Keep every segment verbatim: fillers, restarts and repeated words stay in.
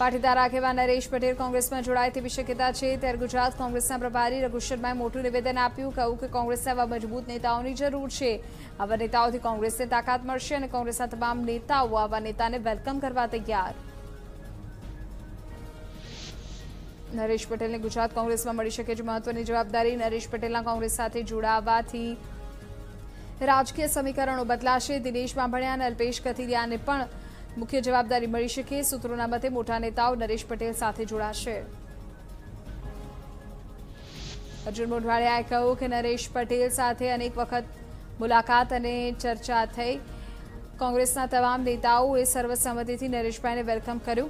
પાટીદાર આગેવાન નરેશ પટેલ કોંગ્રેસમાં જોડાય તેવી શક્યતા છે ત્યારે ગુજરાત કોંગ્રેસના પ્રભારી રઘુ શર્માએ મોટું નિવેદન આપ્યું કહ્યું કે કોંગ્રેસના આવા મજબૂત નેતાઓની જરૂર છે આવા નેતાઓથી કોંગ્રેસને તાકાત મળશે અને કોંગ્રેસના તમામ નેતાઓ આવા નેતાને વેલકમ કરવા તૈયાર नरेश पटेल ने गुजरात कांग्रेस में मिली सके महत्वनी जवाबदारी नरेश पटेल कांग्रेस साथ जोड़ावाथी राजकीय समीकरणों बदलाशे दिनेश बांभणिया और अल्पेश कथीरिया ने पण मुख्य जवाबदारी मिली सके सूत्रों मते मोटा नेताओं नरेश पटेल साथ जोड़ाशे अर्जुन मोडवाडियाए कह्युं कि नरेश पटेल साथ अनेक वखत मुलाकात और चर्चा थई कांग्रेसना तमाम नेताओं सर्वसम्मतिथी नरेशभाईने वेलकम कर्युं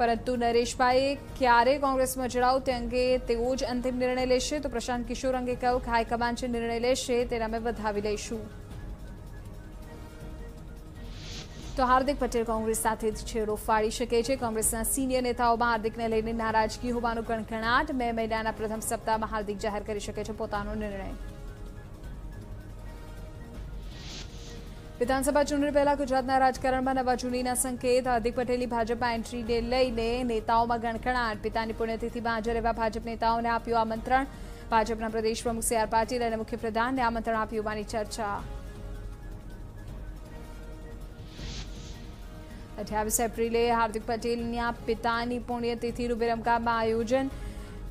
परंतु नरेशभाई क्यारे कांग्रेस में जोड़ाव ते अंगे तेओ ज अंतिम निर्णय लेशे तो प्रशांत किशोर अंगे कह्युं कि हाईकमान जे निर्णय लेशे तेने अमे वधावी लईशुं तो हार्दिक पटेल कांग्रेस साथे छेड़ो फाड़ी शके छे कांग्रेसना सीनियर नेताओमां हार्दिकने लईने नाराजगी होवानो गणगणाट मे महीनाना प्रथम सप्ताहमां हार्दिक जाहिर करी शके छे पोतानो निर्णय विधानसभा चूंटणी पहला गुजरातना राजकारणमां नवा जूनीना संकेत हार्दिक पटेलनी भाजपमां एंट्रीने लईने नेताओमां गणगणाट पितानी पुण्यतिथिमां हाजर एवा भाजप नेताओने आप्युं आमंत्रण भाजपना प्रदेश प्रमुख सी आर पाटील अने मुख्यप्रधानने आमंत्रण आप्युं होવાની ચર્ચા अठावीस एप्रिले हार्दिक पटेलना पितानी पुण्यतिथिनुं વિરમગામમાં आयोजन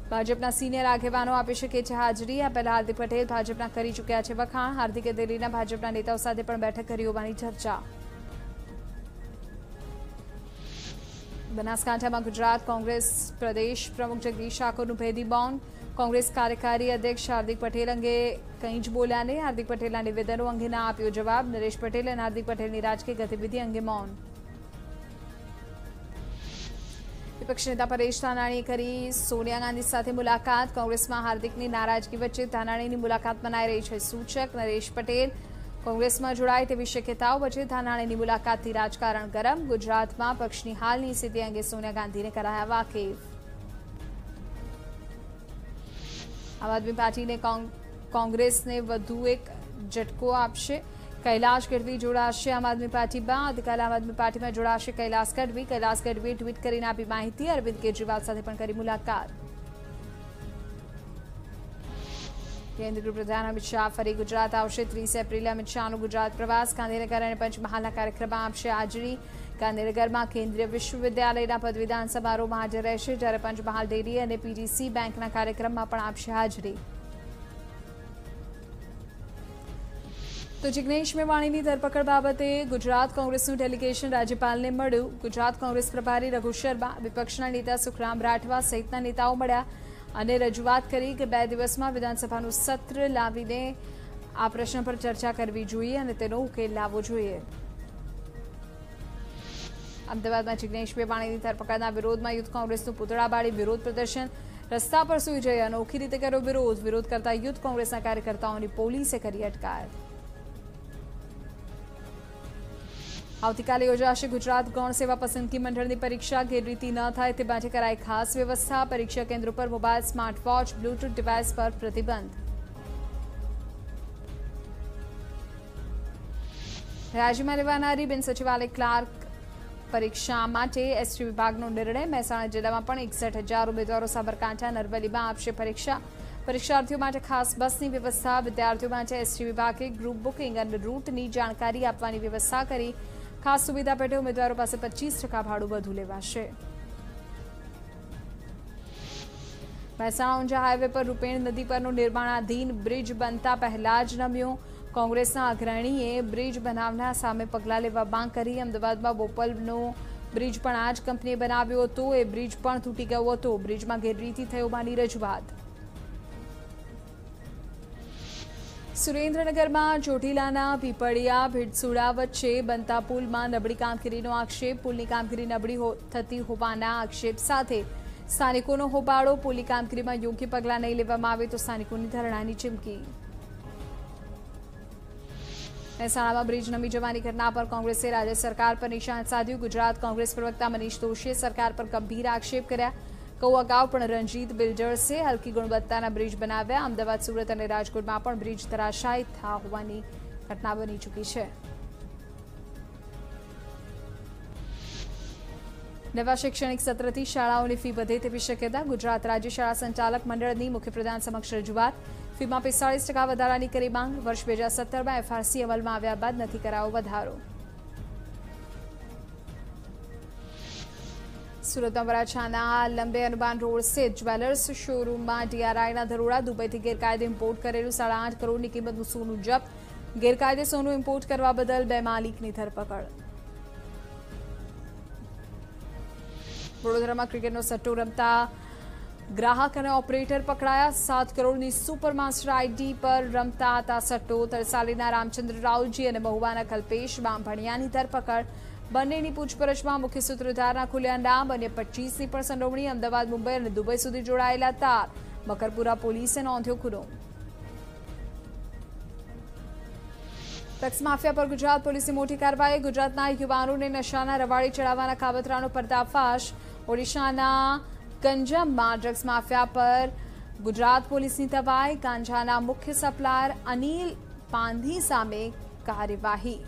भाजपा सीनियर आगेवानों आपी शके छे हाजरी आ पहला हार्दिक पटेल भाजपा करी चूक्या छे वखाण हार्दिके दिल्हीना भाजपा नेताओं साथे पण बैठक करी होवानी चर्चा बनासकांठामां गुजरात कांग्रेस प्रदेश प्रमुख जगदीश ठाकुरनुं भेदी मौन कांग्रेस कार्यकारी अध्यक्ष हार्दिक पटेल अंगे कई ज बोल्या नहीं हार्दिक पटेलना निवेदनों अंगेना आप्यो जवाब नरेश पटेल अने हार्दिक पटेलनी राजकीय गतिविधि अंगे मौन विपक्ष नेता परेश धानाणीए करी सोनिया गांधी साथे मुलाकात कांग्रेस में हार्दिकनी नाराजगी वच्चे धानाणीनी मुलाकात मनाई रही है सूचक नरेश पटेल कांग्रेस में जोड़ाय तेवी शक्यताओं वच्चे धानाणीनी मुलाकातथी राजकारण गरम गुजरात में पक्षनी हालनी स्थिति अंगे सोनिया गांधी ने कराया वाकेफ आम आदमी पार्टी ने कांग्रेस ने वधु एक झटको आपशे कैलाश गढ़वी जोड़ाशे आम आदमी पार्टी बाद काल आम आदमी पार्टी में जोड़ाशे कैलाश गढ़वी कैलाश गढ़वी ट्वीट कर आपी माहिती अरविंद केजरीवाल साथे पण करी मुलाकात केन्द्रीय गृहप्रधान अमित शाह फरी गुजरात आवशे तीस एप्रिले अमित शाहनो गुजरात प्रवास गांधीनगर अने पंचमहालना कार्यक्रम आपशे हाजरी गांधीनगर में केन्द्रीय विश्वविद्यालयना पदवीदान समारोह में हाजर रहेशे ज्यारे पंचमहाल डेरी अने पीडीसी बेंकना कार्यक्रम में पण आपशे हाजरी तो जिग्नेश मेवाणीनी धरपकड़ बाबते गुजरात कांग्रेसनुं डेलिगेशन राज्यपालने मळ्युं गुजरात कांग्रेस प्रभारी रघु शर्मा विपक्षना नेता सुखराम राठवा सहितना नेताओ मळ्या अने रजूआत करी के बे दिवसमां विधानसभानुं सत्र लावीने आ प्रश्न पर चर्चा करवी जोईए अने तेनो उकेल लाववो जोईए अमदावादमां जिग्नेश मेवाणीनी धरपकड़ना विरोधमां युथ कांग्रेसनुं पुतळा बाळी विरोध प्रदर्शन रस्ता पर सूई जई अनोखी रीते कर्यो विरोध विरोध करता युथ कांग्रेसना कार्यकर्ताओनी पोलीसे करी अटकायत આવતીકાલે યોજાશે ગુજરાત ગૌણ સેવા પસંદગી મંડળની પરીક્ષા ગેરરીતિ ન થાય તે માટે કરાઈ ખાસ વ્યવસ્થા પરીક્ષા કેન્દ્રો પર mobile smart watch Bluetooth device પર પ્રતિબંધ રાજ્યમાં લેવાનારી બિન સચિવાલય ક્લાર્ક પરીક્ષા માટે એસટી વિભાગનો નિર્ણય મહેસાણા જિલ્લામાં પણ એકસઠ હજાર ઉમેદવારો સાબરકાંઠા નરવલીમાં આપશે પરીક્ષા परीक्षार्थी माटे खास बसनी व्यवस्था विद्यार्थियों माटे एसटी विभागे ग्रुप बुकिंग और रूटनी जानकारी आपवानी व्यवस्था करी खास सुविधा पेटे उम्मीदवारों पास पच्चीस टका भाड़ू वधु लेवाशे महेसाणा ऊंझा हाईवे पर रूपेण नदी परनो निर्माणाधीन ब्रिज बनता पहला ज नम्यो कांग्रेसना अग्रणीए ब्रिज बनावना सामे पगला लेवा मांग करी अमदावादमां बोपलनो ब्रिज पण आज कंपनीए बनाव्यो हतो ए ब्रिज पण तूटी गयो हतो ब्रिजमां गैररीति थई होवानी रजूआत सुरेन्द्रनगर में ચોટીલાના પીપળિયા ભીડસુડા વચ્ચે बनता पुल में नबड़ी कामगीरीनो आक्षेप पुलनी कामगीरी नबड़ी थती होवाना आक्षेप साथे स्थानिकोनो होबाळो पुलनी कामगीरीमां योग्य पगलां नहीं लेवामां आवे तो स्थानिकोनी धरणानी चीमकी મહેસાણામાં ब्रिज नमी जवानी घटना पर कांग्रेसे राज्य सरकार पर निशान साध्युं गुजरात कांग्रेस प्रवक्ता मनीष दोशीए सरकार पर गंभीर आक्षेप कर्या કહ્યું અગાઉ પણ રણજીત બિલ્ડર્સે હલકી ગુણવત્તાના બ્રિજ બનાવ્યા અમદાવાદ સુરત અને રાજકોટમાં પણ બ્રિજ ધરાશાયી થા હોવાની ઘટના બની ચૂકી છે नवा शैक्षणिक सत्रथी शाळाओની फी વધે તેવી શક્યતા। ગુજરાત राज्य शाला संचालक मंडल मुख्यप्रधान समक्ष रजूआत। फी में पैंतालीस टका વધારાની કરી માંગ। वर्ष बे हजार सत्तर में एफआरसी अमल में આવ્યા બાદ નથી કરાયો વધારો। सूरत वराछाना लंबे अनुबान रोड स्थित ज्वेलर्स शोरूम में डीआरआईना दरोड़ा। दुबई थी गैरकायदे इम्पोर्ट करेलू साढ़ा आठ करोड़ की कीमत सोनू जप्त। गैरकायदे सोनू इम्पोर्ट करने बदल बे मालिकनी धरपकड़। वडोदरा में क्रिकेटनो सट्टो रमता ग्राहक और ऑपरेटर पकड़ाया। सात करोड़ की सुपरमास्टर आईडी पर रमता था सट्टो। तरसालीना रामचंद्र रावलजी और महुआना कल्पेश बांभिया की धरपकड़। બંનેની પૂછપરછમાં મુખ્ય સૂત્રધારના ખુલ્યા નામ અને પચીસ ની પણ સંડોવણી। અમદાવાદ, મુંબઈ અને દુબઈ સુધી જોડાયેલા તાર। મકરપુરા પોલીસે નોંધ્યો ગુનો। ડ્રગ્સ માફિયા પર ગુજરાત પોલીસની મોટી કાર્યવાહી। ગુજરાતના યુવાનોને નશાના રવાડે ચડાવવાના કાવતરાનો પર્દાફાશ। ઓડિશાના ગંજામમાં ડ્રગ્સ માફિયા પર ગુજરાત પોલીસની તવાઈ। ગાંજાના મુખ્ય સપ્લાયર અનિલ પાંધી સામે કાર્યવાહી।